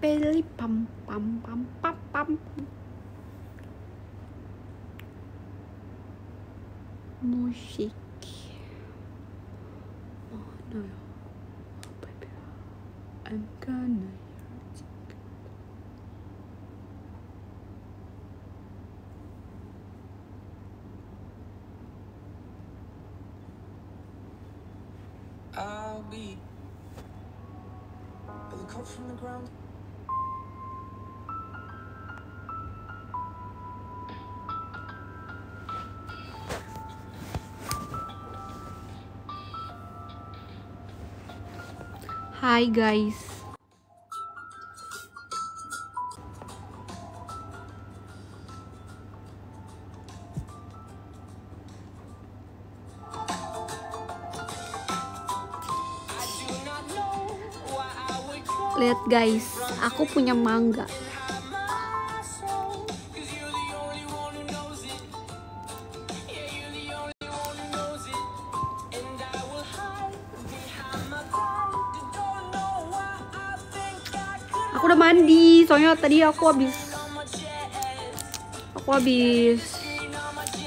peli pam pam pam pam pam. Musik. Mana ya? I'm gonna I'll be look up from the ground. Hi guys. Lihat guys, aku punya mangga. Aku udah mandi, soalnya tadi aku habis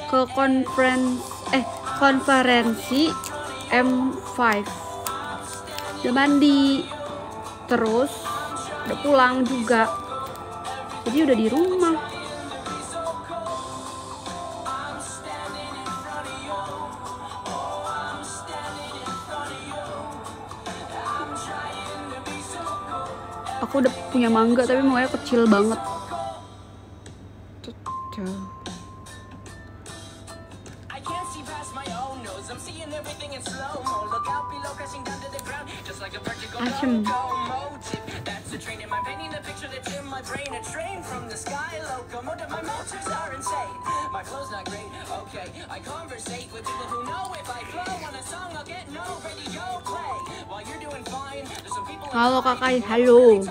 ke konferensi M5. Udah mandi. Terus udah pulang juga, jadi udah di rumah. Aku udah punya mangga tapi maunya kecil banget. Asem. Halo kakak, halo.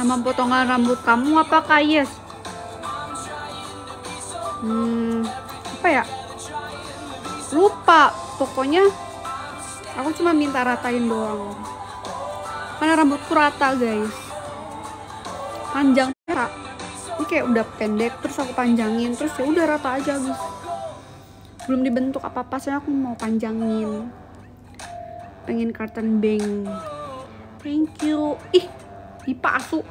Nama potongan rambut kamu apa Kak Yes? Apa ya? Lupa, pokoknya aku cuma minta ratain doang. Karena rambutku rata guys, panjang rata. Ini kayak udah pendek, terus aku panjangin, terus ya udah rata aja guys. Belum dibentuk apa-apa, soalnya aku mau panjangin. Pengen curtain bang. Thank you. Ih, Ipa asu.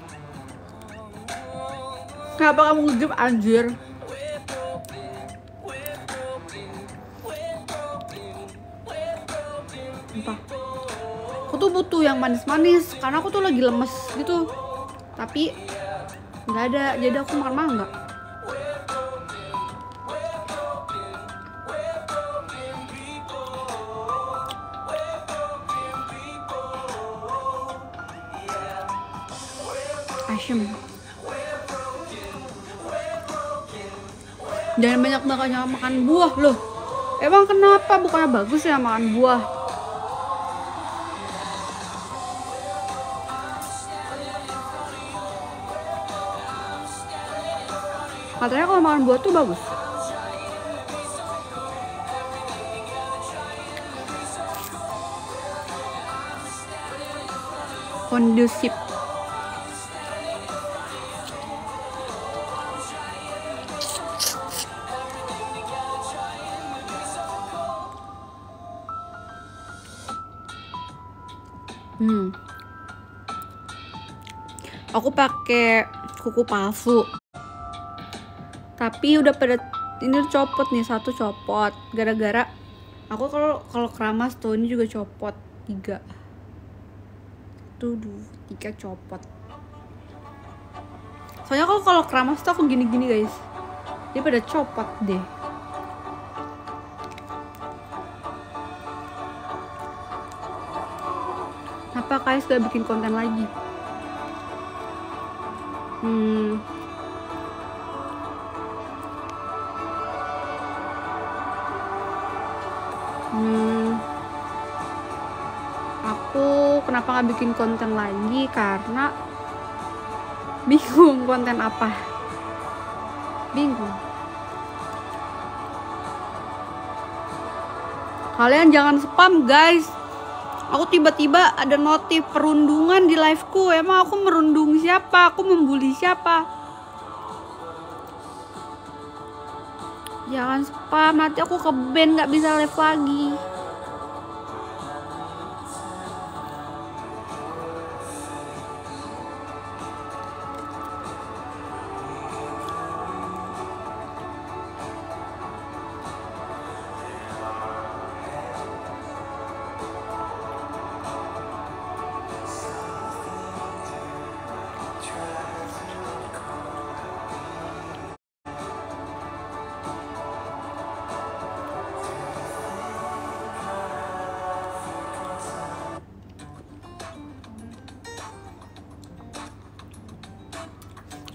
Kenapa kamu ngejep anjir? Aku tuh butuh yang manis-manis karena aku tuh lagi lemes gitu, tapi nggak ada, jadi aku makan mangga. Asyem, jangan banyak makan buah loh. Emang kenapa, bukannya bagus ya makan buah? Katanya kalau makan buah tuh bagus. Kondusif. Aku pakai kuku palsu. Tapi udah pada ini copot nih, satu copot gara-gara aku kalau keramas tuh. Ini juga copot, 3 copot. Soalnya kalau keramas tuh aku gini-gini guys, dia pada copot deh. Kenapa guys gak bikin konten lagi? Aku kenapa nggak bikin konten lagi karena bingung konten apa, bingung. Kalian jangan spam guys. Aku tiba-tiba ada notif perundungan di liveku. Emang aku merundung siapa? Aku membuli siapa? Jangan spam, nanti aku ke-ban gak bisa live lagi.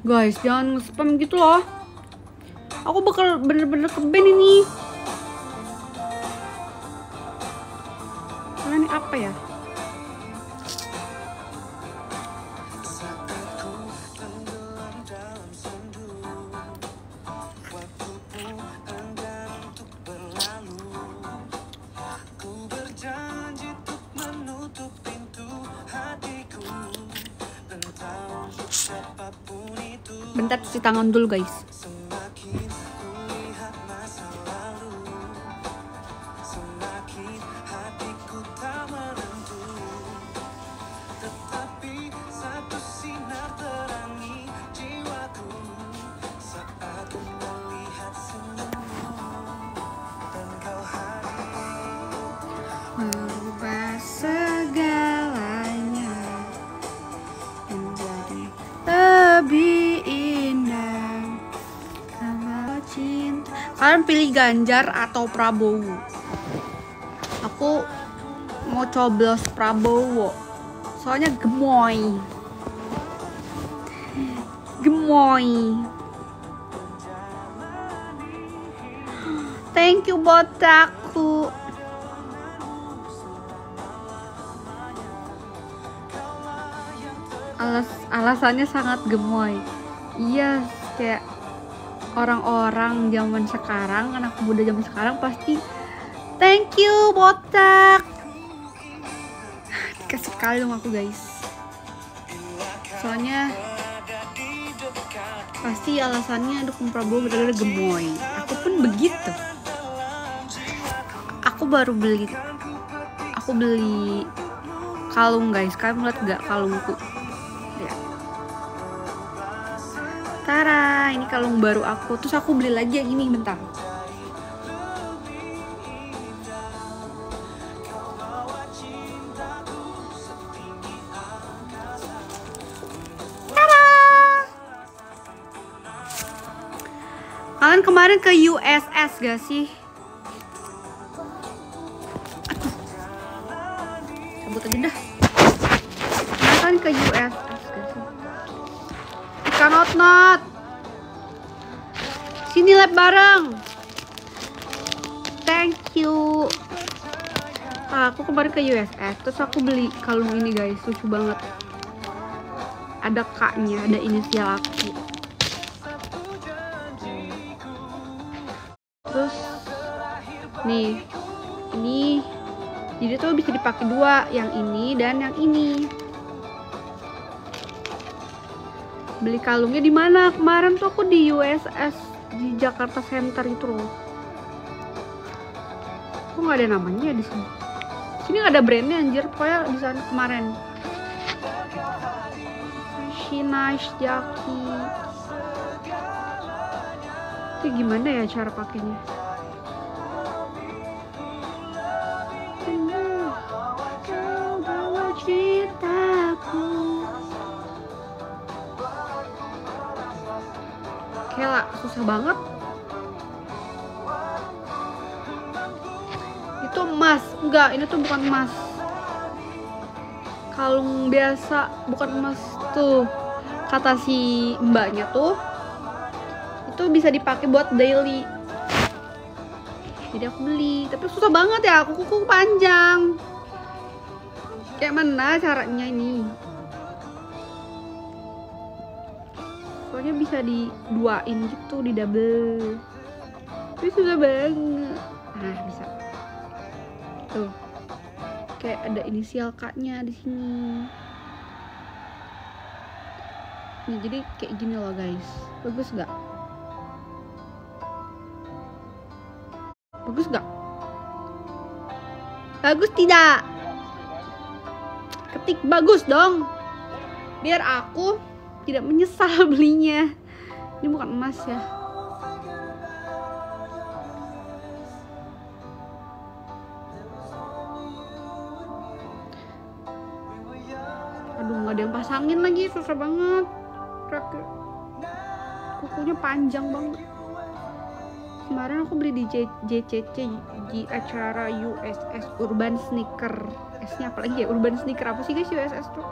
Guys, jangan nge-spam gitu loh. Aku bakal bener-bener ke-ban ini. Karena ini apa ya? Bentar cuci tangan dulu guys. Pilih Ganjar atau Prabowo. Aku mau coblos Prabowo. Soalnya gemoy. Gemoy. Thank you botakku. Alasannya sangat gemoy. Iya, kayak orang-orang zaman sekarang, anak muda zaman sekarang pasti thank you botak. Dikasih sekali dong aku guys. Soalnya pasti alasannya dukung Prabowo bener-bener gemoy. Aku pun begitu. Aku baru beli. Aku beli kalung guys. Kalian lihat gak kalungku? Tara, ini kalung baru aku. Terus aku beli lagi yang ini, bentar. Tara! Kalian kemarin ke USS gak sih? Aduh. Cabut aja dah. Kalian ke USS. Not sini live bareng. Thank you. Aku kemarin ke USS terus aku beli kalung ini guys, lucu banget. Ada kaknya, ada inisial aku. Terus nih, ini jadi tuh bisa dipakai dua, yang ini dan yang ini. Beli kalungnya di mana? Kemarin tuh aku di USS di Jakarta Center itu loh. Kok nggak ada namanya di sini? Sini nggak ada brandnya anjir, pokoknya di sana kemarin. Shinash Jaki. Itu gimana ya cara pakainya? Kela, susah banget. Itu emas. Enggak, ini tuh bukan emas. Kalung biasa, bukan emas tuh. Kata si mbaknya tuh, itu bisa dipakai buat daily. Jadi aku beli, tapi susah banget ya, aku kuku panjang. Kayak mana caranya ini? Bisa diduain gitu, di double. Tapi susah banget. Nah, bisa. ada inisial K-nya di sini. Nah, jadi kayak gini loh guys. Bagus nggak? Bagus nggak? Bagus tidak? Ketik bagus dong. Biar aku tidak menyesal belinya. Ini bukan emas ya. Aduh, nggak ada yang pasangin lagi, susah banget. Kukunya panjang banget. Kemarin aku beli di JCC di acara USS Urban Sneaker. S-nya apa lagi ya? Urban Sneaker apa sih guys USS tuh?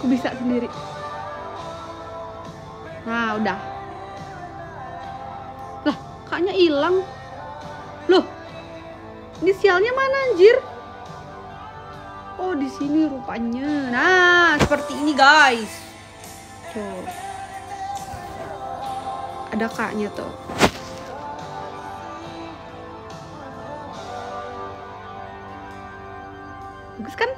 Aku bisa sendiri. Nah, udah. Lah, kaknya hilang. Loh. Inisialnya mana anjir? Oh, di sini rupanya. Nah, seperti ini, guys. Tuh. Ada kaknya tuh. Bagus kan?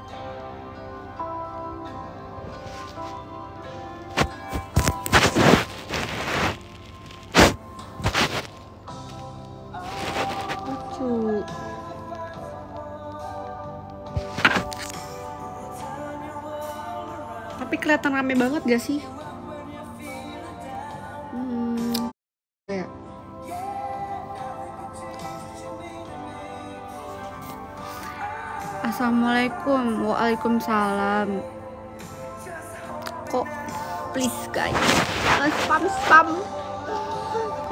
Lucu. Tapi kelihatan rame banget gak sih? Kayak. Assalamualaikum. Waalaikumsalam. Kok please guys, spam.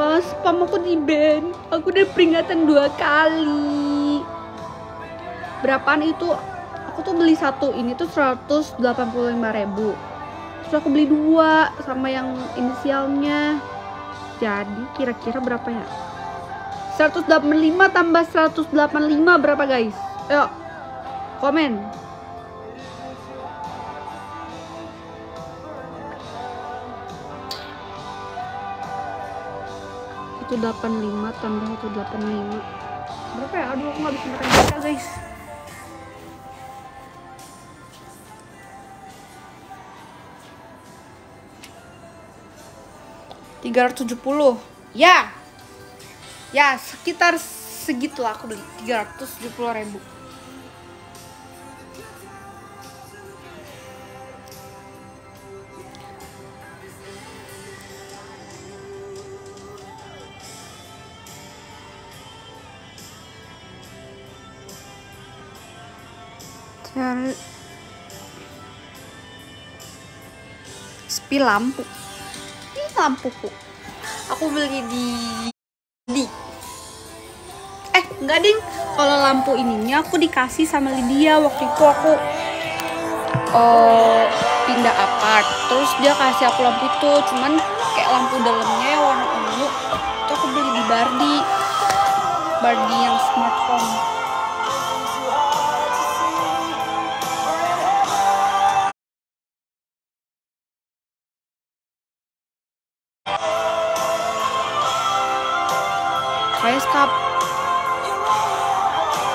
Kalau spam aku di ban. Aku udah peringatan 2 kali. Berapaan itu? Aku tuh beli satu ini tuh 185.000. Terus aku beli 2 sama yang inisialnya. Jadi kira-kira berapa ya? 185 tambah 185 berapa guys? Ayo komen. Itu 85 tambah 185 berapa ya? Aduh, aku nggak bisa mereka guys. $370 ya, ya sekitar segitulah aku beli 370.000. Cari spill lampu. Lampuku aku beli di enggak ding, kalau lampu ininya aku dikasih sama Lydia. Waktu itu aku pindah apart, terus dia kasih aku lampu itu, cuman kayak lampu dalamnya warna ungu. Itu aku beli di Bardi yang smartphone.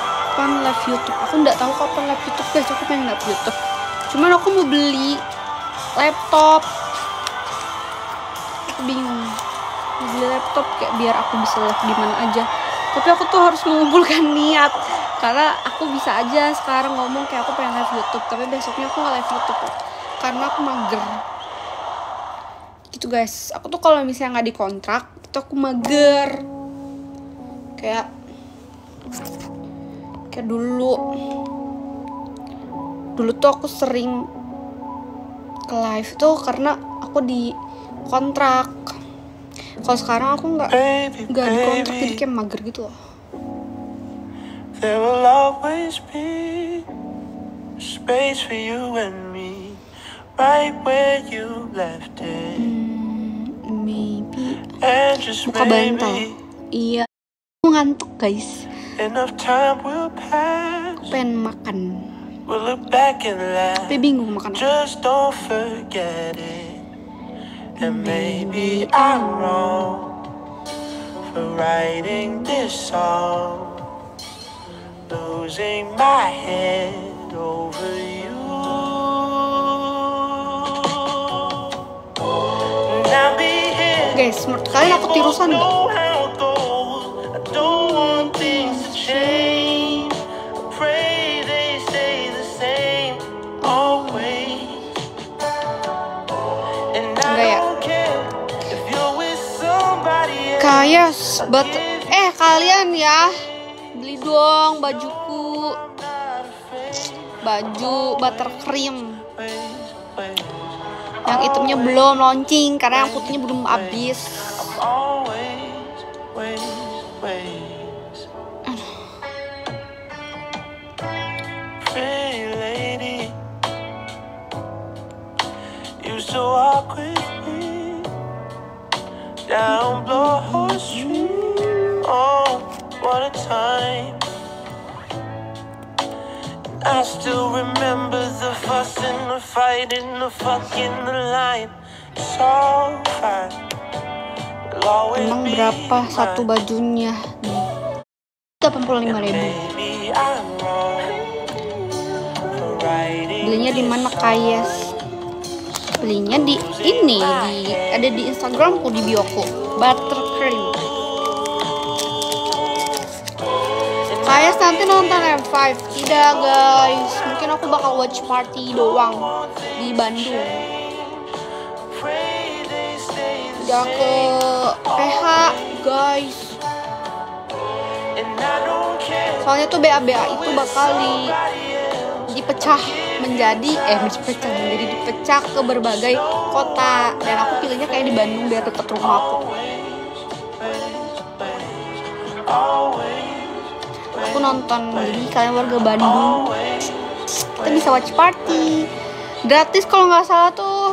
Kapan live YouTube? Aku nggak tahu kapan live YouTube guys. Aku pengen live YouTube. Cuman aku mau beli laptop. Aku bingung. Mau beli laptop kayak biar aku bisa live di mana aja. Tapi aku tuh harus mengumpulkan niat. Karena aku bisa aja sekarang ngomong kayak aku pengen live YouTube. Tapi besoknya aku nggak live YouTube. Karena aku mager. Gitu guys. Aku tuh kalau misalnya nggak dikontrak, itu aku mager. Kayak dulu tuh aku sering ke live tuh karena aku di kontrak. Kalau sekarang aku nggak di kontrak, jadi kayak mager gitu loh. There will always be space for you and me, right where you left it. Maybe buka bantal. Iya, ngantuk guys. Aku pengen makan tapi bingung makan. Maybe for writing this song, losing my head over you. Guys, menurut kalian aku tirusan nggak? Yes, but kalian ya beli dong bajuku, baju buttercream yang hitamnya belum launching karena yang putihnya belum habis. Down Blowhole Street, oh, what a time. I still remember the fuss and the fight and the fucking line. It's all fine. It'll always be mine. Emang berapa satu bajunya? 85.000. Belinya di mana, Kayes? Belinya di ini, ada di Instagramku, di bioku, buttercream. Saya nanti nonton M5. Tidak guys, mungkin aku bakal watch party doang di Bandung. Tidak ke PH guys. Soalnya tuh BA-BA itu bakal dipecah menjadi dipecah ke berbagai kota, dan aku pilihnya kayak di Bandung biar deket rumah aku. Aku nonton, jadi kalian warga Bandung kita bisa watch party gratis kalau nggak salah tuh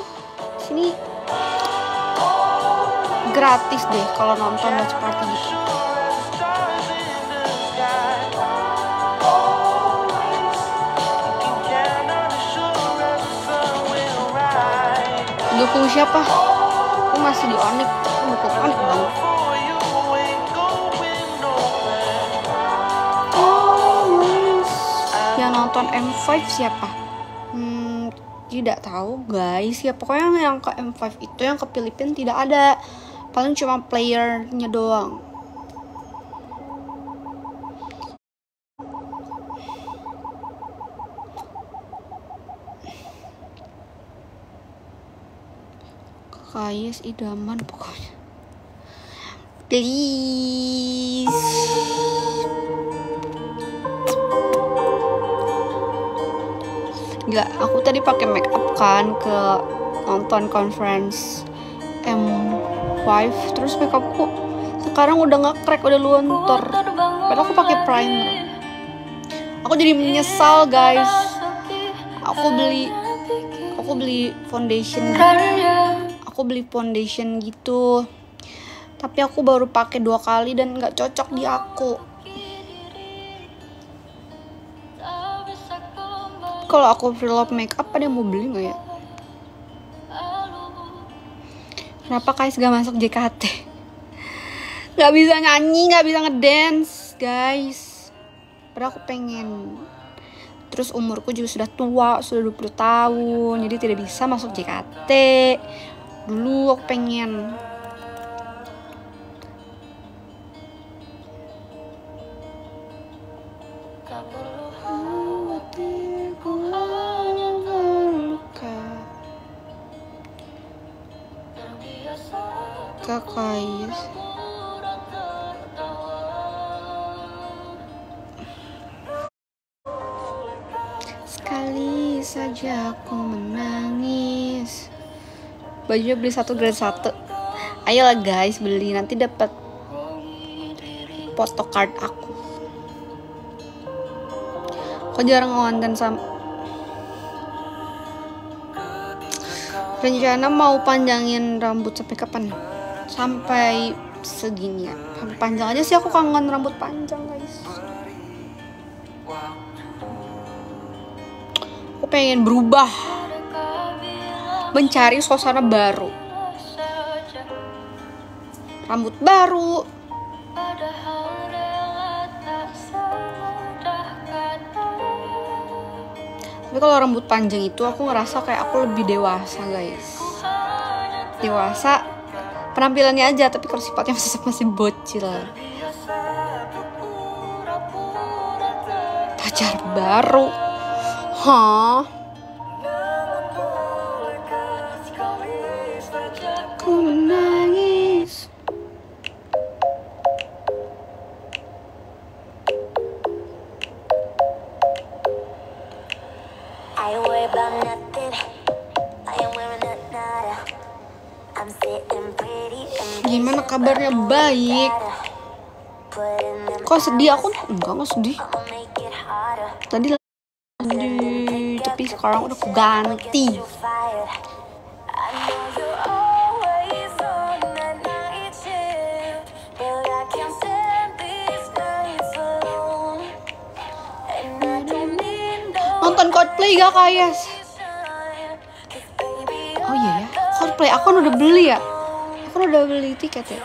sini gratis deh kalau nonton watch party gitu. Dukung siapa? Aku masih di Onic. Aku dukung Onic banget. Yang nonton M5 siapa? Tidak tahu guys. Ya pokoknya yang ke M5 itu yang ke Filipina tidak ada. Paling cuma playernya doang. Kayes idaman pokoknya. Please. Gila, aku tadi pakai make up kan ke nonton conference M5, terus make upku sekarang udah nge-crack, udah luntur. Padahal aku pakai primer. Aku jadi menyesal, guys. Aku beli foundation. Aku beli foundation gitu, tapi aku baru pakai 2 kali dan nggak cocok di aku. Kalau aku vlog makeup, ada yang mau beli nggak ya? Kenapa guys gak masuk JKT? Nggak bisa nyanyi, nggak bisa ngedance guys. Padahal aku pengen. Terus umurku juga sudah tua, sudah 20 tahun, jadi tidak bisa masuk JKT. Dulu aku pengen. Kakak sekali saja aku menangis. Bajunya beli 1 grade 1. Ayolah guys, beli, nanti dapat photocard aku. Kok jarang ngonten sama. Rencana mau panjangin rambut sampai kapan? Sampai segini ya. Panjang aja sih, aku kangen rambut panjang guys. Aku pengen berubah, mencari suasana baru, rambut baru, Tapi kalau rambut panjang itu aku ngerasa kayak aku lebih dewasa, guys. Dewasa penampilannya aja, tapi kalau sifatnya masih bocil. Pacar baru. Hah? Ku nangis. Gimana kabarnya? Baik. Kok sedih? Aku enggak sedih. Tadi sedih, tapi sekarang udah ganti. Nonton cosplay gak, Kak Yes? Oh iya ya, cosplay aku udah beli ya. Aku udah beli tiket ya.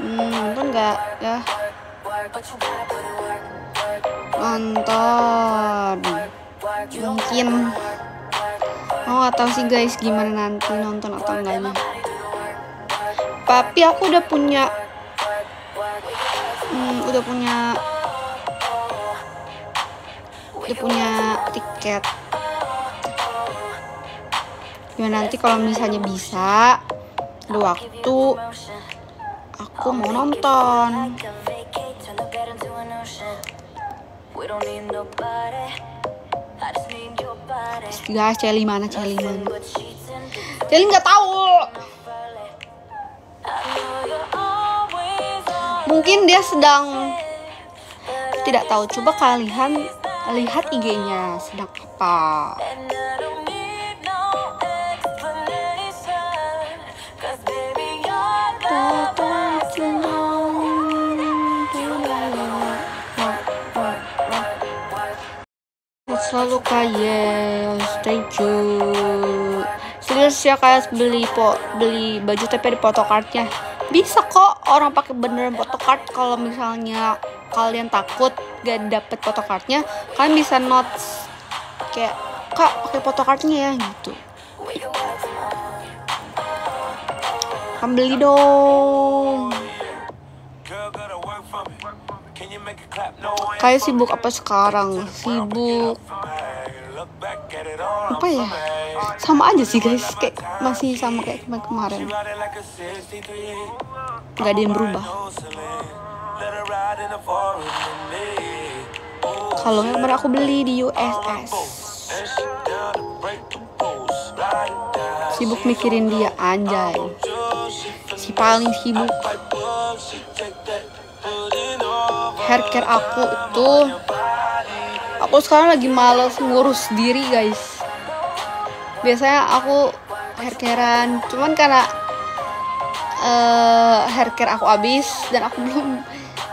Nonton gak ya? Nonton mungkin. Oh, atau sih guys, gimana nanti nonton atau enggaknya. Tapi aku udah punya tiket. Gimana nanti kalau misalnya bisa ada waktu, aku mau nonton. Guys, Celi mana? Celi mana? Celi nggak tahu. Mungkin dia sedang tidak tahu. Coba kalian lihat IG-nya sedang apa. Selalu kayak stay tune. Serius ya kayak beli baju tapi ada photocardnya. Bisa kok orang pakai beneran photocard. Kalau misalnya kalian takut gak dapet photocardnya, kalian bisa notes kayak, Kak, pakai photocardnya ya gitu. Kan beli dong. Kayak sibuk apa sekarang? Sibuk apa ya? Sama aja sih guys, kayak masih sama kayak kemarin. Gak ada yang berubah. Kalau yang kemarin aku beli di USS. Sibuk mikirin dia, anjay. Si paling sibuk. Haircare aku itu, aku sekarang lagi males ngurus diri guys. Biasanya aku haircarean, cuman karena haircare aku habis dan aku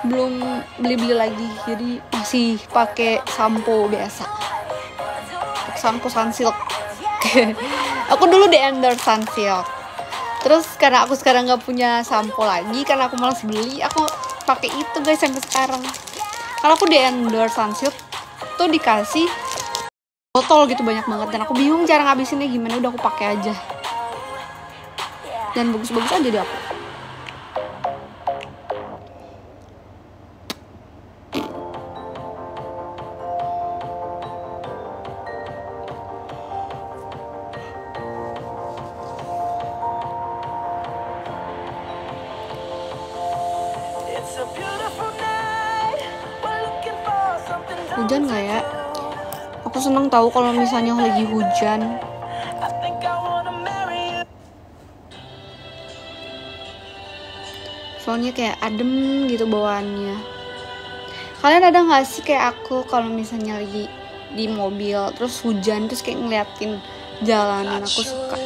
belum beli lagi, jadi masih pakai sampo biasa. Sampo Sunsilk. Aku dulu di endorse Sunsilk. Terus karena aku sekarang nggak punya sampo lagi, karena aku malas beli, aku pakai itu guys sampai sekarang. Kalau aku di endorse Sunsilk tuh dikasih botol gitu banyak banget dan aku bingung cara ngabisinnya gimana, udah aku pakai aja dan bagus-bagus aja deh aku. Hujan gak ya? Aku seneng tahu kalau misalnya lagi hujan. Soalnya kayak adem gitu bawaannya. Kalian ada nggak sih kayak aku kalau misalnya lagi di mobil terus hujan terus kayak ngeliatin jalanan, aku suka.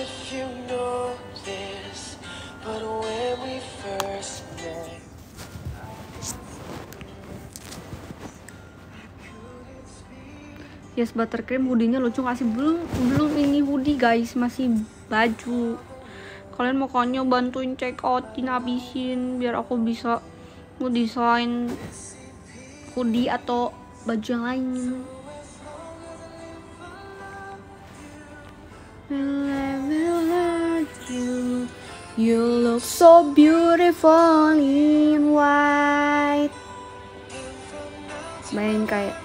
Yes, buttercream hoodie-nya lucu gak sih? Belum ini hoodie guys, masih baju. Kalian makanya bantuin check outin, abisin biar aku bisa ngedesain hoodie atau baju yang lain. You look so beautiful in white. Main kayak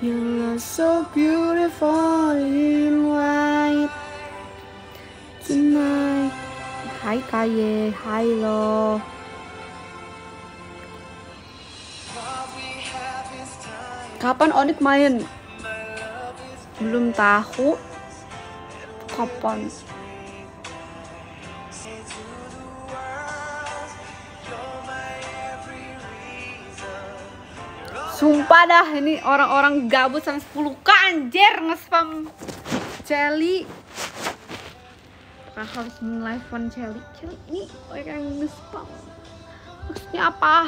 you look so beautiful in white tonight. Hai Kaye, hai lo. Kapan Onic main? Belum tahu kapan. Sumpah dah, ini orang-orang gabut sama 10k anjir nge-spam Celi. Nah, harus nge-live-on Celi. Celi ini orang nge-spam. Maksudnya apa?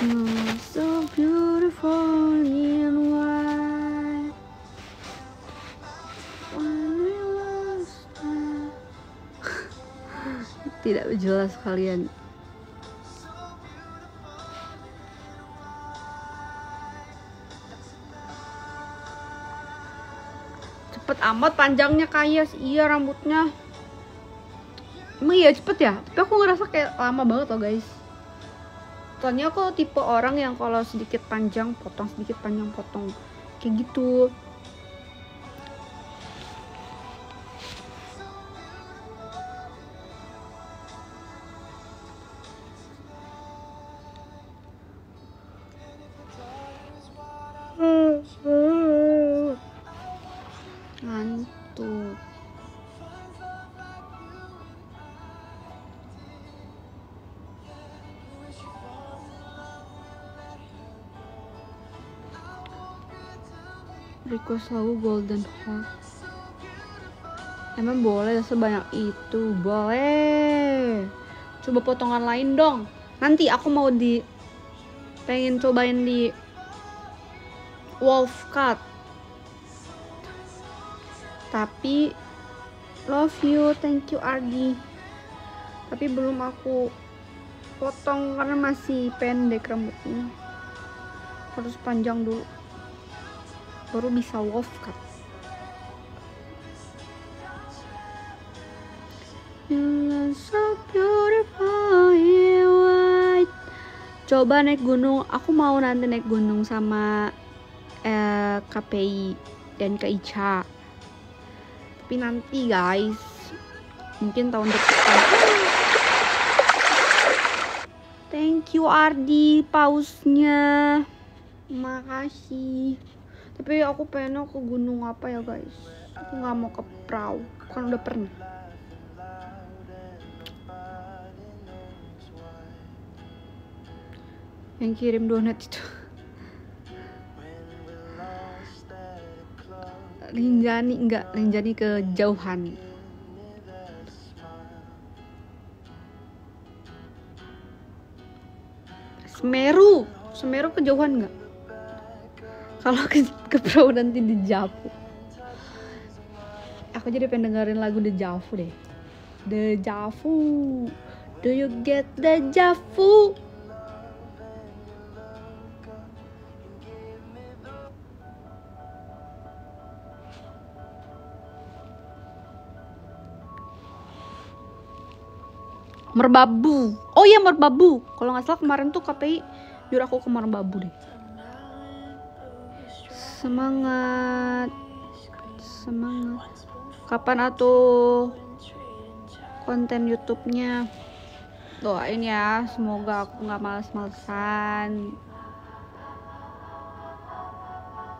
You're so beautiful in white. Tidak jelas kalian. Cepet amat panjangnya kayak iya rambutnya. Emang iya cepet ya? Tapi aku ngerasa kayak lama banget loh guys. Soalnya aku tipe orang yang kalau sedikit panjang potong, sedikit panjang potong, kayak gitu. Request lagu Golden Heart. Emang boleh sebanyak itu? Boleh. Coba potongan lain dong. Nanti aku mau pengen cobain di Wolf Cut. Tapi love you, thank you Ardi. Tapi belum aku potong karena masih pendek rambutnya. Harus panjang dulu, baru bisa wolf cut. So beautiful in white. Coba naik gunung, aku mau nanti naik gunung sama KPI dan Kak Ica. Tapi nanti guys, mungkin tahun depan. Thank you Ardi, pausnya. Makasih. Tapi aku pengen ke gunung apa ya guys? Aku nggak mau ke perahu, kan udah pernah. Yang kirim donat itu Linjani, enggak, Linjani kejauhan. Semeru kejauhan nggak? Kalau ke Pro nanti De Javu. Aku jadi pengen dengerin lagu De Javu deh. De Javu. Do you get De Javu? Merbabu. Oh iya Merbabu. Kalau nggak salah kemarin tuh KPI nyuruh aku ke Merbabu deh. Semangat, semangat. Kapan atuh konten YouTube-nya? Doain ya, semoga aku nggak males-malesan.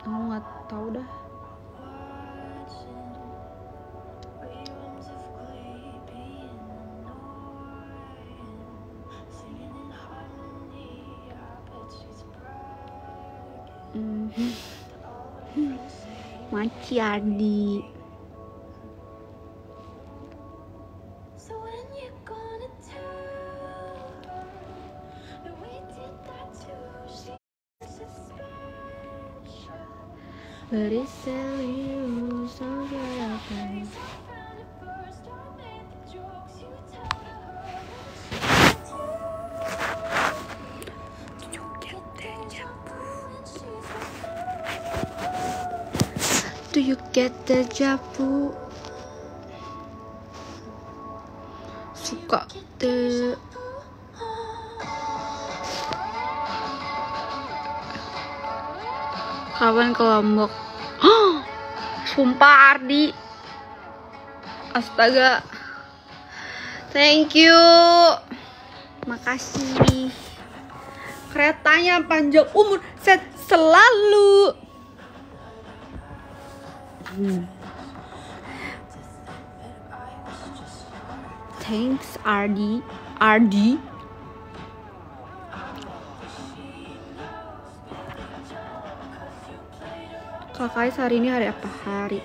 Aku nggak tahu dah. Maci Adi. But it's still you, so good at times. Do you get the javu? Suka the kawan kelompok. Oh, sumpah Ardi. Astaga. Thank you. Makasih. Keretanya panjang umur, set selalu. Thanks Ardi. Ardi. Kakak hari ini hari apa? Hari.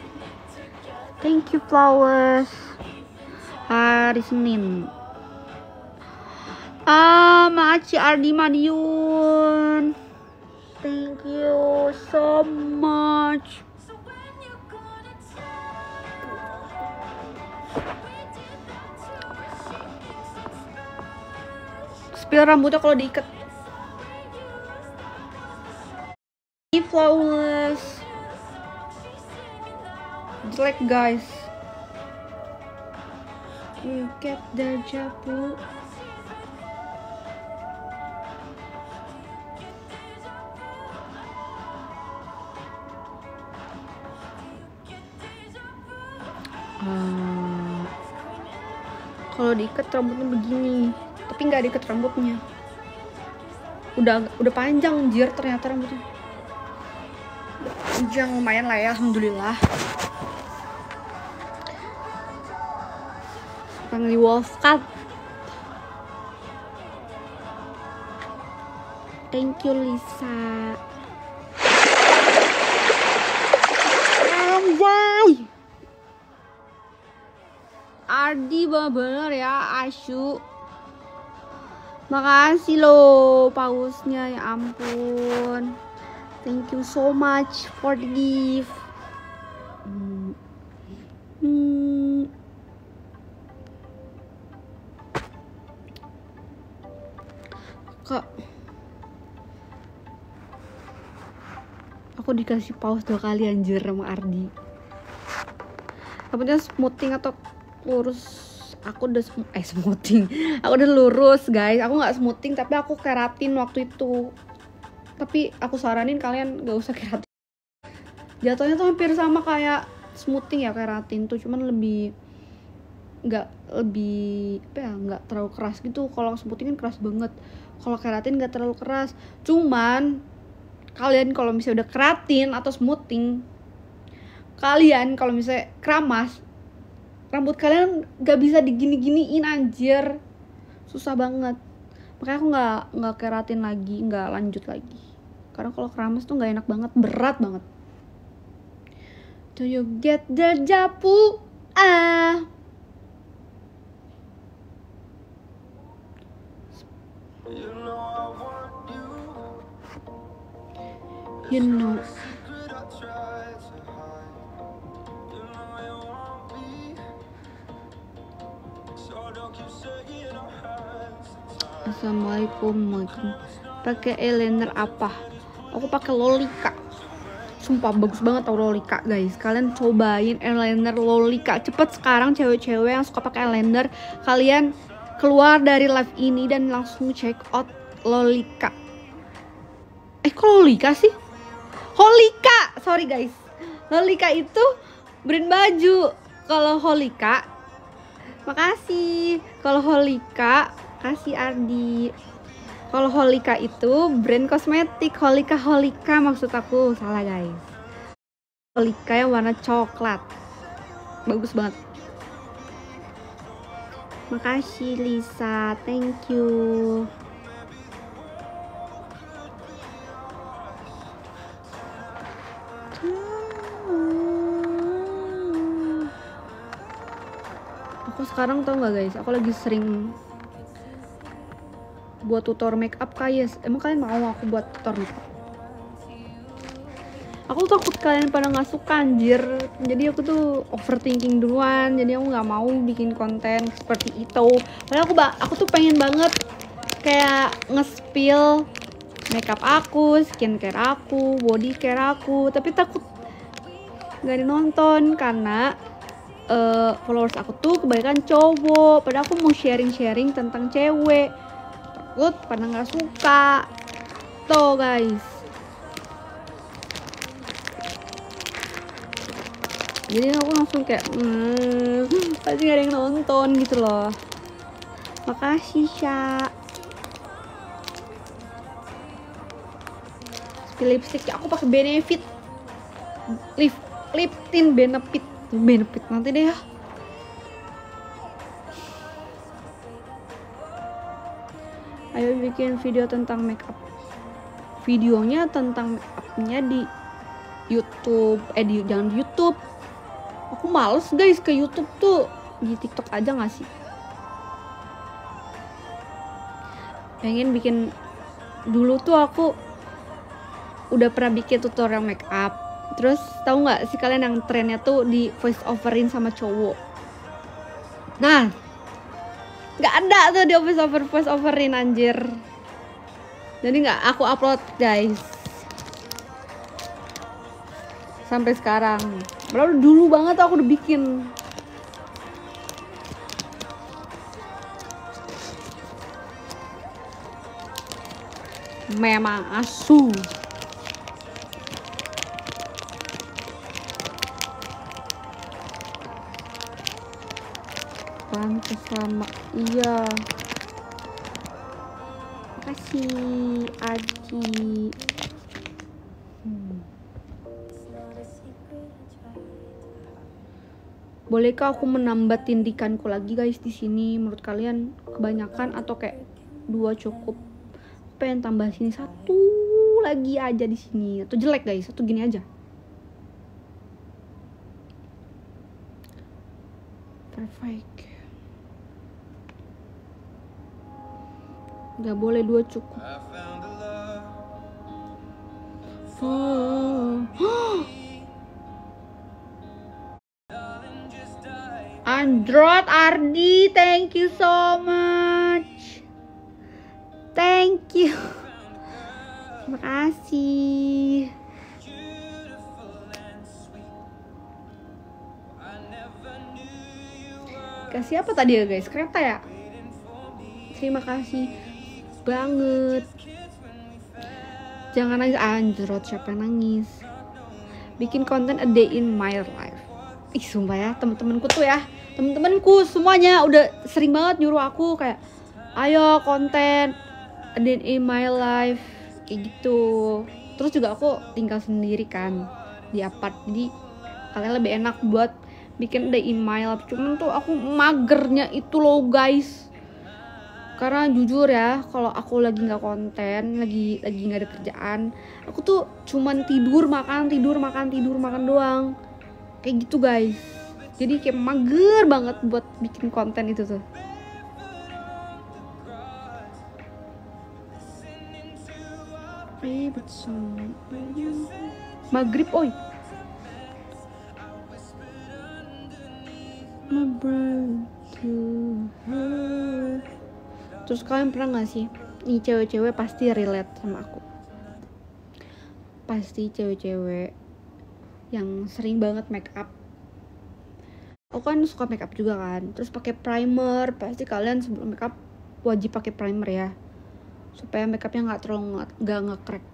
Thank you flowers. Hari Senin. Ah, Maci Ardi Madiun. Thank you so much. Spill rambutnya kalau diikat. Flawless. Jelek guys. You get the jabu. Kalau diikat rambutnya begini. Tapi nggak deket rambutnya, udah panjang anjir, ternyata rambutnya panjang lumayan lah ya, alhamdulillah. Pangli wolf cut. Thank you Lisa. Anjay Ardi bener ya Asyu. Makasih loh pausnya, ya ampun. Thank you so much for the gift. Kak, aku dikasih paus 2 kali anjir sama Ardi. Apanya smoothing atau lurus? Aku udah smoothing, aku udah lurus guys. Aku nggak smoothing tapi aku keratin waktu itu, tapi aku saranin kalian gak usah keratin. Jatuhnya tuh hampir sama kayak smoothing ya, keratin tuh cuman lebih nggak terlalu keras gitu. Kalau smoothing kan keras banget, kalau keratin nggak terlalu keras. Cuman kalian kalau misalnya udah keratin atau smoothing, kalian kalau misalnya keramas rambut kalian gak bisa digini-giniin anjir, susah banget. Makanya aku nggak keratin lagi, nggak lanjut lagi, karena kalau keramas tuh nggak enak banget, berat banget. Do you get the japu? Ah, you know. Assalamualaikum. Pakai eyeliner apa? Aku pakai Holika. Sumpah bagus banget tau Holika guys. Kalian cobain eyeliner Holika. Cepet sekarang cewek-cewek yang suka pakai eyeliner, kalian keluar dari live ini dan langsung check out Holika. Kok Holika sih? Holika, sorry guys. Holika itu brand baju. Kalau Holika, makasih. Kalau Holika, kasih Ardi. Kalau Holika itu brand kosmetik. Holika Holika maksud aku, salah guys. Holika yang warna coklat, bagus banget. Makasih Lisa, thank you. Aku sekarang tau nggak guys, aku lagi sering buat tutor makeup, guys. Emang kalian mau aku buat tutor makeup? Aku takut kalian pada nggak suka anjir. Jadi aku tuh overthinking duluan. Jadi aku nggak mau bikin konten seperti itu. Padahal aku tuh pengen banget kayak nge-spill makeup aku, skincare aku, body care aku. Tapi takut nggak dinonton karena followers aku tuh kebanyakan cowok. Padahal aku mau sharing-sharing tentang cewek. Takut pada nggak suka. Tuh guys. Jadi aku langsung kayak pasti gak ada yang nonton gitu loh. Makasih Sya. Lipstick aku pakai Benefit lip tint benefit nanti deh ya. Ayo bikin video tentang makeup. Videonya tentang makeupnya di YouTube. Jangan di YouTube. Aku males guys ke YouTube tuh, di TikTok aja nggak sih? Pengen bikin dulu tuh aku udah pernah bikin tutorial make up. Terus tahu nggak sih kalian yang trennya tuh di voice overin sama cowok? Nah, nggak ada tuh di voice overin anjir. Jadi nggak aku upload guys. Sampai sekarang, padahal dulu banget aku udah bikin. Memang asu. Pantes lama, iya. Makasih Aji. Bolehkah aku menambah tindikanku lagi guys di sini? Menurut kalian kebanyakan atau kayak dua cukup? Pengen tambah sini satu lagi aja di sini atau jelek guys? Satu gini aja. Perfect. Gak boleh dua cukup. Android Ardi, thank you so much. Thank you. Terima kasih. Kasih apa tadi ya guys? Kereta ya? Terima kasih banget. Jangan nangis Android, siapa yang nangis? Bikin konten a day in my life. Ih sumpah ya, temen-temenku tuh ya, temen-temenku semuanya udah sering banget nyuruh aku kayak ayo konten a day in my life kayak gitu. Terus juga aku tinggal sendiri kan di apart, jadi kalian lebih enak buat bikin a day in my life. Cuman tuh aku magernya itu loh guys, karena jujur ya kalau aku lagi nggak konten, lagi nggak ada kerjaan, aku tuh cuman tidur makan doang kayak gitu guys. Jadi kayak mager banget buat bikin konten itu tuh. Maghrib oi. Terus kalian pernah gak sih, nih cewek-cewek pasti relate sama aku. Pasti cewek-cewek yang sering banget make up. Aku kan suka make up juga kan. Terus pakai primer, pasti kalian sebelum make up wajib pakai primer ya. Supaya make upnya nggak terlalu nggak nge-crack.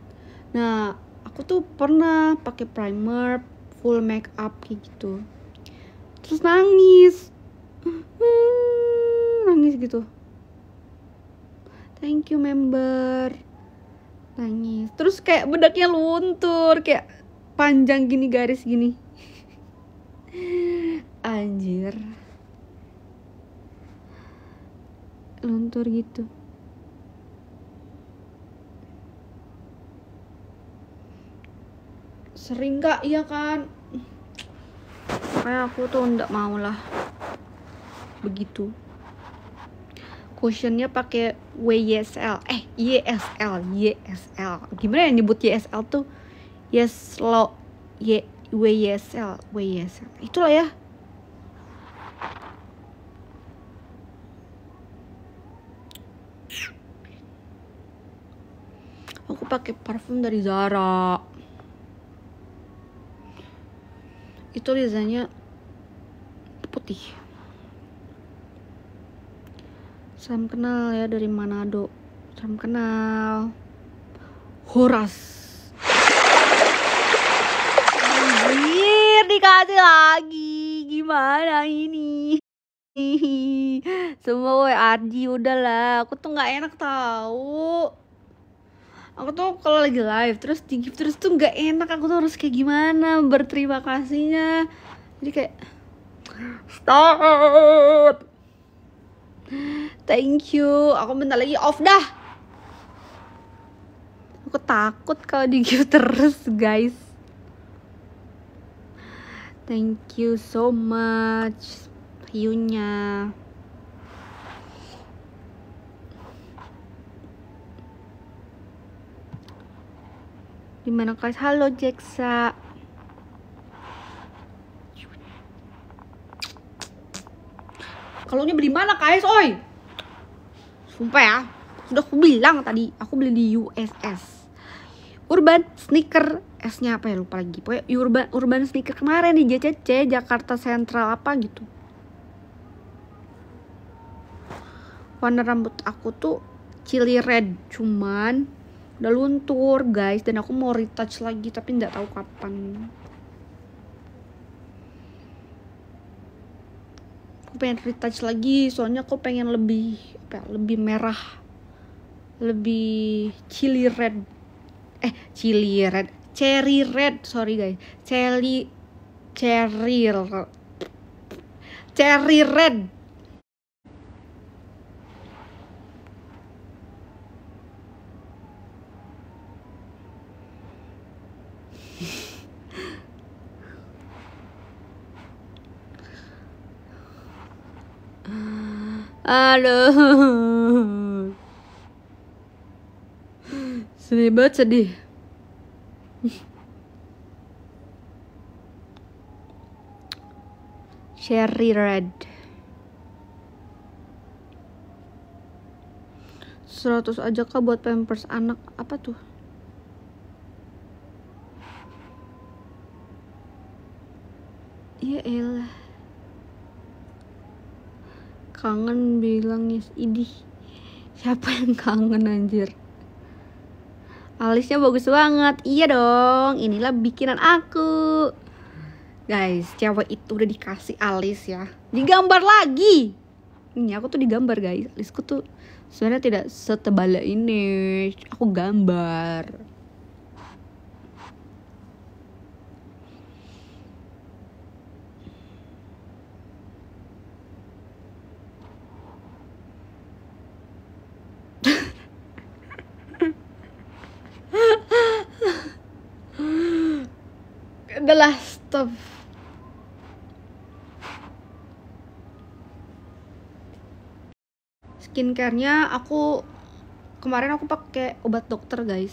Nah, aku tuh pernah pakai primer full make up kayak gitu. Terus nangis. Nangis gitu. Thank you member. Nangis. Terus kayak bedaknya luntur kayak panjang gini, garis gini. Anjir. Luntur gitu. Sering gak? Iya kan? Kayak aku tuh nggak mau lah. Begitu. Cushionnya pakai YSL. YSL. Gimana yang nyebut YSL tuh? Yes, lo WYSL itulah ya. Aku pakai parfum dari Zara. Itu lisanya putih. Salam kenal ya dari Manado. Salam kenal. Horas. Anjir, dikasih lagi. Gimana ini? Semua woy Ardi, udahlah. Aku tuh nggak enak tahu. Aku tuh kalau lagi live terus di gift terus tuh nggak enak. Aku tuh harus kayak gimana berterima kasihnya. Jadi kayak stop, thank you, aku bentar lagi off dah. Aku takut kalau di gift terus guys. Thank you so much Hyunya. Dimana guys? Halo Jeksa. Kalungnya beli mana guys? Oi, sumpah ya, sudah aku bilang tadi, aku beli di USS. Urban sneaker, S-nya apa ya lupa lagi. Pokoknya urban sneaker kemarin di JCC Jakarta Sentral apa gitu. Warna rambut aku tuh chili red, cuman udah luntur guys, dan aku mau retouch lagi tapi nggak tahu kapan. Aku pengen retouch lagi soalnya aku pengen lebih apa ya, lebih merah, lebih cherry red, sorry guys, cherry red. Halo, sedih banget, sedih. Cherry red. 100 aja kah buat pampers anak? Apa tuh? Yaelah, kangen bilang yes idih. Siapa yang kangen anjir? Alisnya bagus banget. Iya dong, inilah bikinan aku guys. Cewek itu udah dikasih alis ya, digambar lagi. Ini aku tuh digambar guys, alisku tuh sebenarnya tidak setebal ini, aku gambar. Udahlah, stop. Skincare-nya aku kemarin aku pakai obat dokter guys.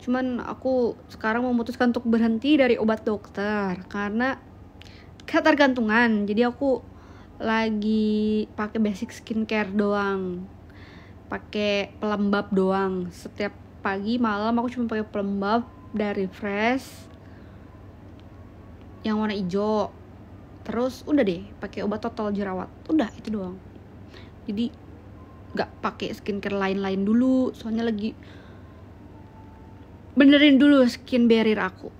Cuman aku sekarang memutuskan untuk berhenti dari obat dokter karena ketergantungan. Jadi aku lagi pakai basic skincare doang. Pakai pelembab doang. Setiap pagi malam aku cuma pakai pelembab dari Fresh yang warna hijau, terus udah deh, pakai obat total jerawat, udah itu doang. Jadi nggak pakai skincare lain-lain dulu, soalnya lagi benerin dulu skin barrier aku.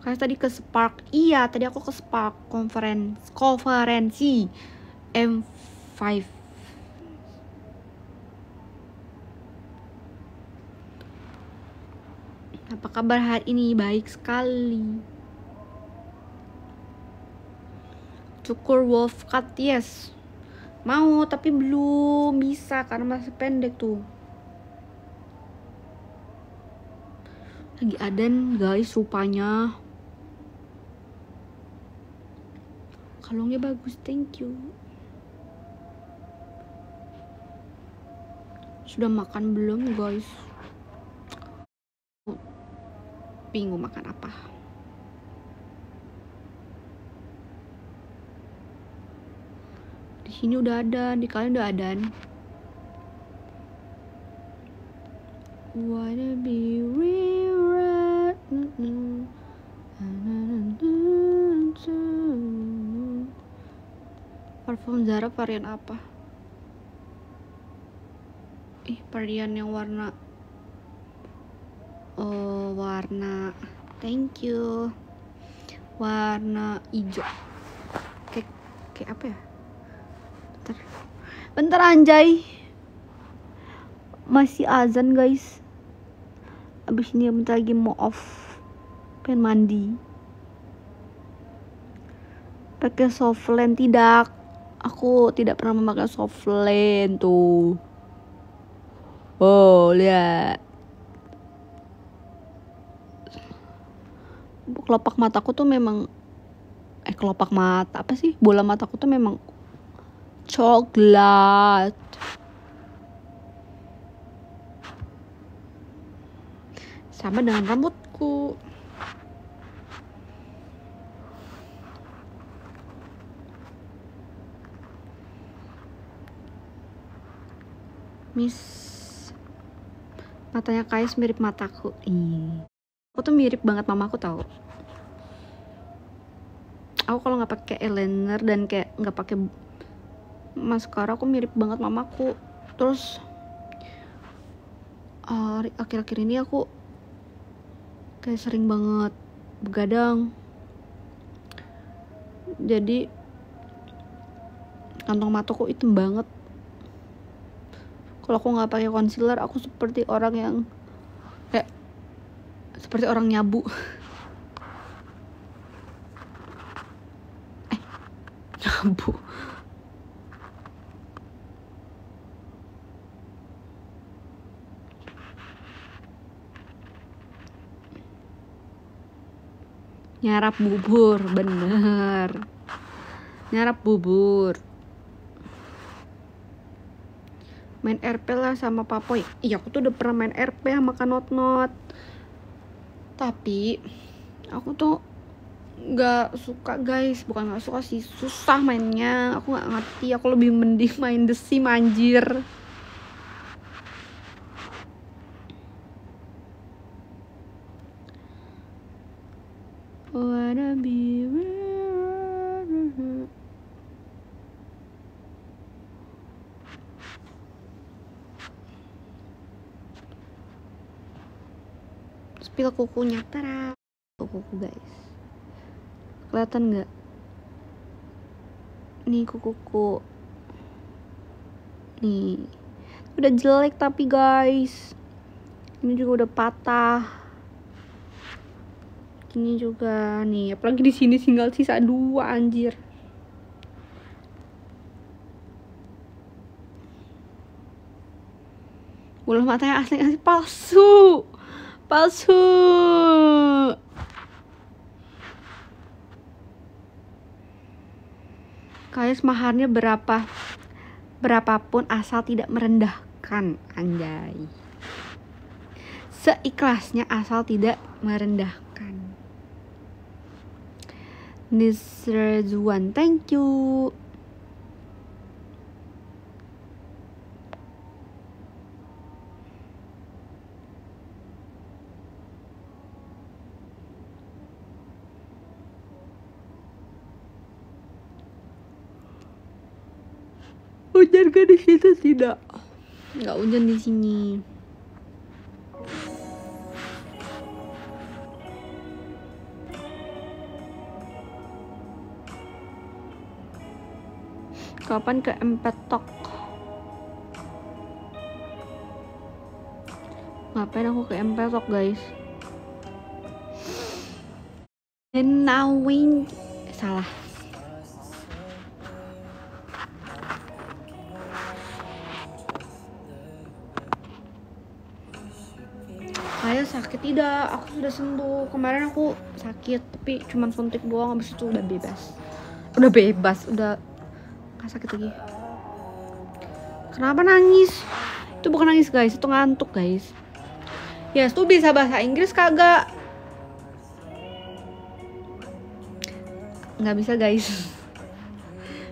Karena tadi ke Spark, iya tadi aku ke Spark konferensi M5. Apa kabar hari ini? Baik sekali. Cukur wolf cut, yes. Mau tapi belum bisa karena masih pendek tuh. Lagi adan guys rupanya. kalungnya bagus, thank you. Sudah makan belum guys? Bingung makan apa. Di sini udah ada, di kalian udah ada. Wanna be rewrite. Parfum Zara varian apa? Varian yang warna warna thank you, warna hijau kayak apa ya, bentar anjay, masih azan guys. Abis ini bentar lagi mau off, pengen mandi. Pakai softland tidak, aku tidak pernah memakai softland tuh. Oh lihat, kelopak mataku tuh memang kelopak mata apa sih, bola mataku tuh memang coklat. Sama dengan rambutku. Miss, matanya Kais mirip mataku. Ih, aku tuh mirip banget mamaku tau. Aku kalau nggak pakai eyeliner dan kayak nggak pakai maskara, aku mirip banget mamaku. Terus akhir-akhir ini aku kayak sering banget begadang. Jadi kantong mataku hitam banget. Kalau aku nggak pakai concealer, aku seperti orang yang kayak seperti orang nyabu. Nyabu. Nyarap bubur, bener. Nyarap bubur. Main RP lah sama Papoy. Iya, aku tuh udah pernah main RP sama Kanot-not. Tapi aku tuh nggak suka guys, bukan nggak suka sih, susah mainnya, aku nggak ngerti. Aku lebih mending main The Sim anjir. Wanna be spill kukunya, tara kuku guys, kelihatan nggak nih kukuku nih, udah jelek tapi guys, ini juga udah patah, ini juga nih, apalagi di sini tinggal sisa 2 anjir. Bulu matanya asli palsu. Palsu. Guys, maharnya berapa? Berapapun asal tidak merendahkan, anjay. Seikhlasnya asal tidak merendahkan. Nisrezuan, thank you. Hujan gak di situ? Tidak, nggak hujan di sini. Kapan ke Empetok? Ngapain aku ke Empetok guys? Nawing salah. Sakit tidak, aku sudah sembuh. Kemarin aku sakit tapi cuman suntik doang, habis itu udah bebas. Udah bebas, udah gak sakit lagi. Kenapa nangis? Itu bukan nangis guys, itu ngantuk guys. Yes, tuh bisa bahasa Inggris kagak? Nggak bisa guys.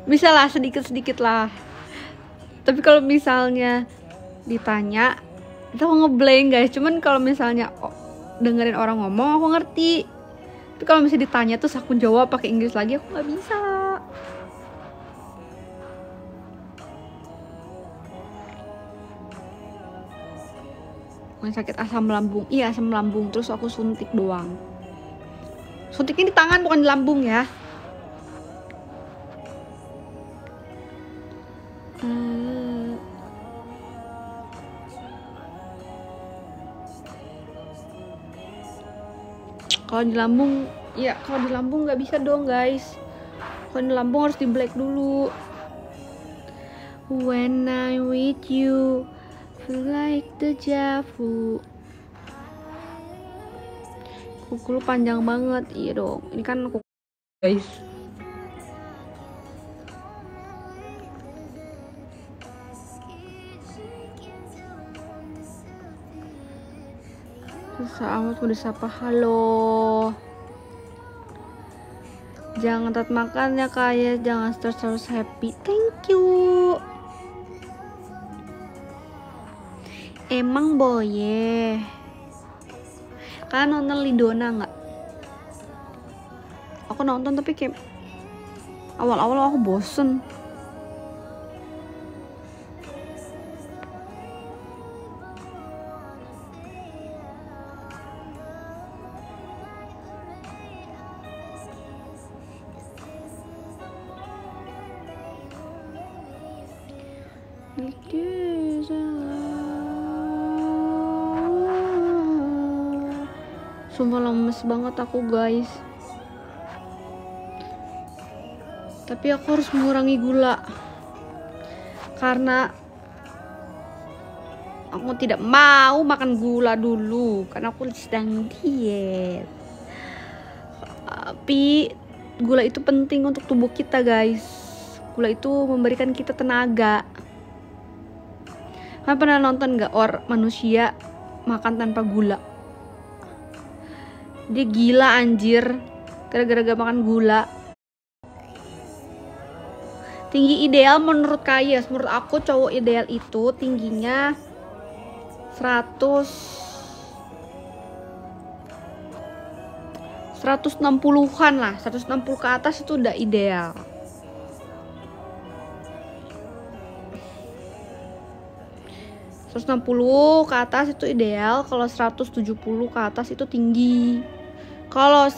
Bisa lah, sedikit-sedikit lah. Tapi kalau misalnya ditanya, kita mau ngeblank guys. Cuman kalau misalnya dengerin orang ngomong, aku ngerti. Tapi kalau misalnya ditanya terus aku jawab pakai Inggris lagi, aku nggak bisa. Aku sakit asam lambung. Iya, asam lambung. Terus aku suntik doang. Suntiknya di tangan, bukan di lambung ya. Kalau di lambung, ya kalau di lambung nggak bisa dong guys. Kalau di lambung harus di black dulu. When I'm with you, feel like the Javu. Kuku lu panjang banget, iya dong. Ini kan kuku guys. Susah amat mau disapa, halo. Jangan tetap makan ya kak ya, jangan stres harus happy. Thank you. Emang boleh. Kalian nonton Lidona nggak? Aku nonton tapi kayak awal-awal aku bosen. Sumpah lemes banget aku guys. Tapi aku harus mengurangi gula karena aku tidak mau makan gula dulu karena aku sedang diet. Tapi gula itu penting untuk tubuh kita guys. Gula itu memberikan kita tenaga. Kalian pernah nonton gak manusia makan tanpa gula? Dia gila anjir, gara-gara gak makan gula. Tinggi ideal menurut Kayes, menurut aku cowok ideal itu tingginya 160-an lah, 160 ke atas itu udah ideal. Terus 60 ke atas itu ideal, kalau 170 ke atas itu tinggi. Kalau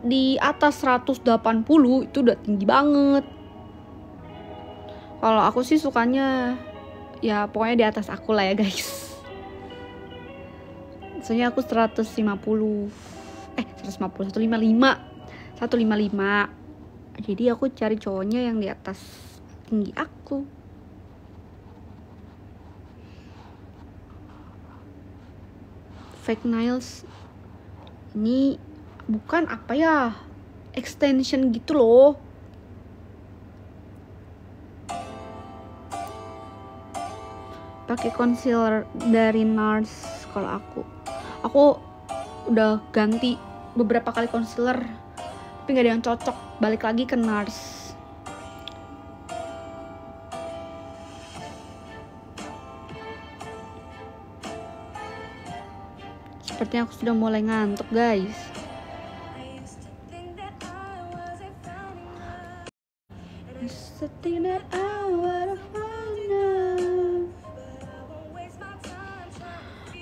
di atas 180 itu udah tinggi banget. Kalau aku sih sukanya ya pokoknya di atas aku lah ya guys. Soalnya aku 155. Jadi aku cari cowoknya yang di atas tinggi aku. Fake nails ini bukan apa ya, extension gitu loh. Pakai concealer dari NARS. Kalau aku udah ganti beberapa kali concealer tapi nggak ada yang cocok, balik lagi ke NARS. Sepertinya aku sudah mulai ngantuk guys.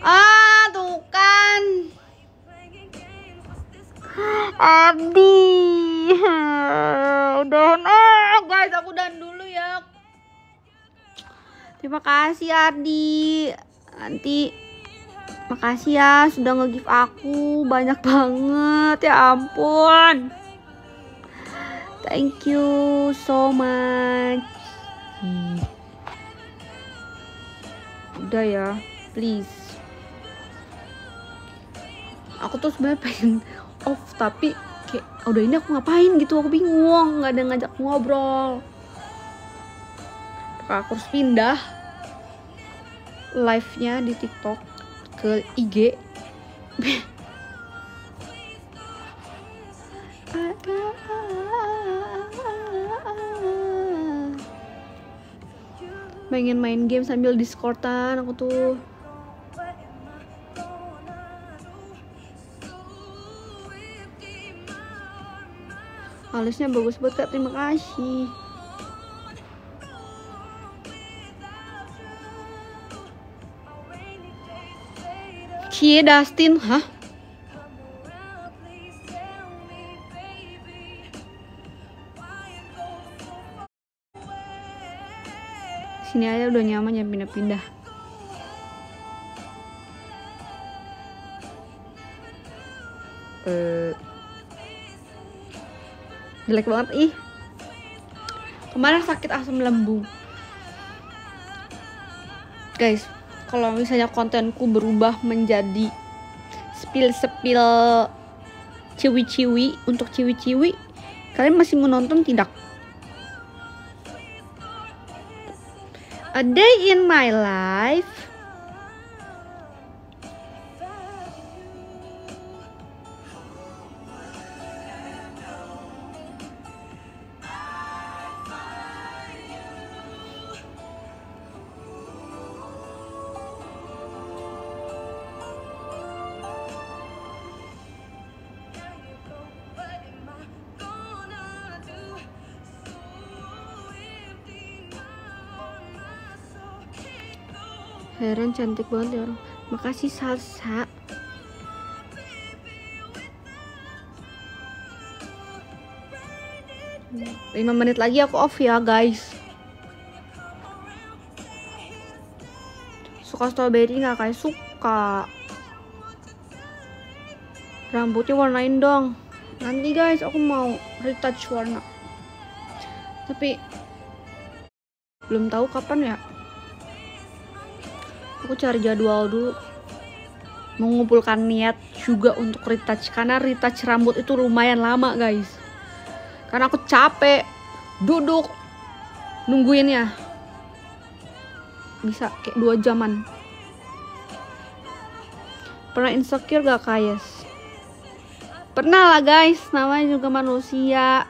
Ah, tuh kan Abi. Udahan guys, aku udahan dulu ya. Terima kasih Ardi. Nanti makasih ya sudah nge-give aku banyak banget, ya ampun. Thank you so much. Udah ya, please. Aku tuh sebenarnya pengen off tapi kayak udah ini aku ngapain gitu, aku bingung, nggak ada yang ngajak ngobrol. Apakah aku harus pindah live-nya di TikTok ke IG? Pengen main game sambil discordan aku tuh. Alisnya bagus banget Kak, terima kasih. Cie Dustin, hah? Sini aja udah nyaman, jangan pindah-pindah. Jelek banget ih. Kemarin sakit asam lambung. Guys, kalau misalnya kontenku berubah menjadi spill-spill ciwi-ciwi untuk ciwi-ciwi, kalian masih mau nonton tidak? A day in my life. Heran cantik banget ya orang. Makasih Salsa. Hmm. 5 menit lagi aku off ya guys. Suka strawberry nggak kayak suka. Rambutnya warnain dong. Nanti guys aku mau retouch warna. Tapi belum tahu kapan ya. Aku cari jadwal dulu, mengumpulkan niat juga untuk retouch, karena retouch rambut itu lumayan lama guys, karena aku capek duduk nungguinnya bisa kayak 2 jaman. Pernah insecure gak kayak? Pernah lah guys, namanya juga manusia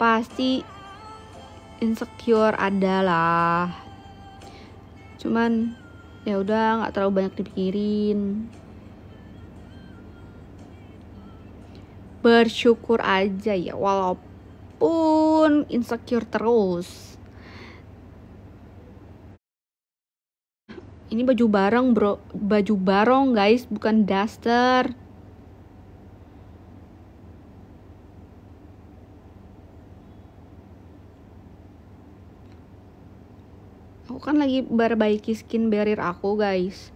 pasti insecure adalah, cuman ya udah nggak terlalu banyak dipikirin, bersyukur aja ya walaupun insecure terus. Ini baju barong bro, baju barong guys, bukan daster. Aku kan lagi berbaiki skin barrier aku guys,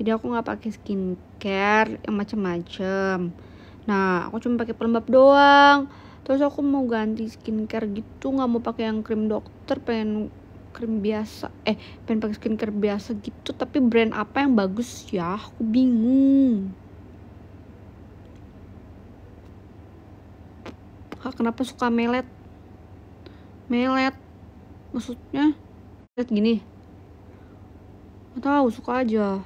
jadi aku nggak pakai skincare yang macam-macam. Nah aku cuma pakai pelembab doang, terus aku mau ganti skincare gitu, nggak mau pakai yang krim dokter, pengen krim biasa, pengen pakai skincare biasa gitu. Tapi brand apa yang bagus ya, aku bingung. Hah, kenapa suka melet? Melet maksudnya melet gini? Nggak tahu, suka aja.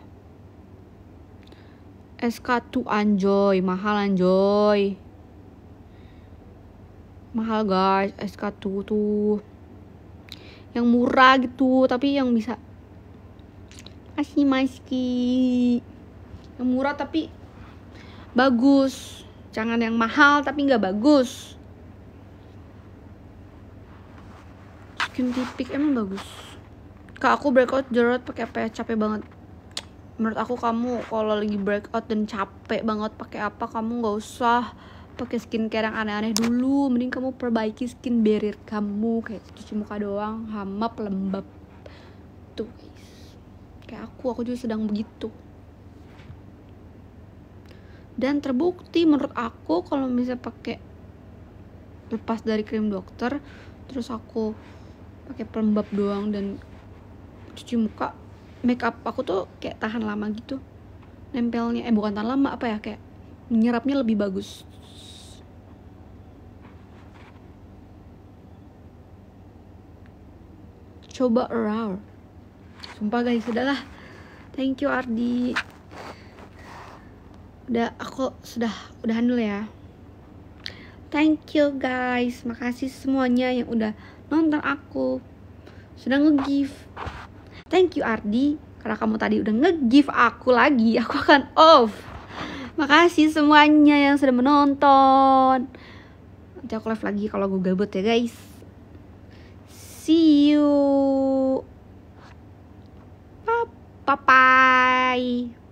SK2 anjoy, mahal anjoy. Mahal guys, SK2 tuh. Yang murah gitu, tapi yang bisa. Kasih maski. Yang murah tapi bagus. Jangan yang mahal tapi nggak bagus. Skin tipik emang bagus. Kak aku breakout jerawat pakai apa ya? Capek banget. Menurut aku kamu kalau lagi breakout dan capek banget pakai apa, kamu nggak usah pakai skincare yang aneh-aneh dulu. Mending kamu perbaiki skin barrier kamu, kayak cuci muka doang, hama pelembab tuh guys. Kayak aku juga sedang begitu. Dan terbukti menurut aku kalau misalnya pakai lepas dari krim dokter, terus aku pakai pelembab doang dan cuci muka, make up aku tuh kayak tahan lama gitu nempelnya, bukan tahan lama, apa ya, kayak menyerapnya lebih bagus. coba around. Sumpah guys, sudahlah. Thank you Ardi. Udah, aku sudah udahan dulu ya. Thank you guys, makasih semuanya yang udah nonton aku, sudah nge-give. Thank you Ardi, karena kamu tadi udah nge-give aku lagi, aku akan off. Makasih semuanya yang sudah menonton. Nanti aku live lagi kalau gue gabut ya guys. See you. Bye-bye.